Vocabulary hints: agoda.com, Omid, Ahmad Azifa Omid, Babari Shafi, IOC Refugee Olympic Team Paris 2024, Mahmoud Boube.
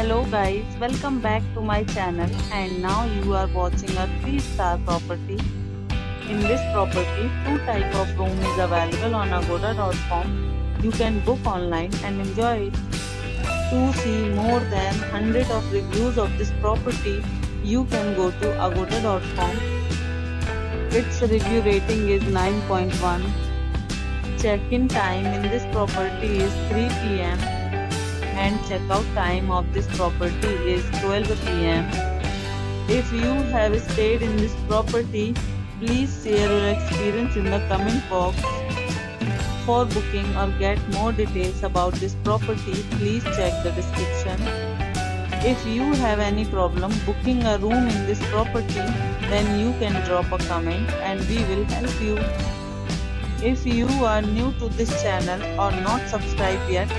Hello guys, welcome back to my channel, and now you are watching a 3-star property. In this property, 2 type of room is available on agoda.com. You can book online and enjoy it. To see more than 100 of reviews of this property, you can go to agoda.com. Its review rating is 9.1. Check-in time in this property is 3 PM. And checkout time of this property is 12 PM. If you have stayed in this property, please share your experience in the comment box. For booking or get more details about this property, please check the description. If you have any problem booking a room in this property, then you can drop a comment and we will help you. If you are new to this channel or not subscribed yet,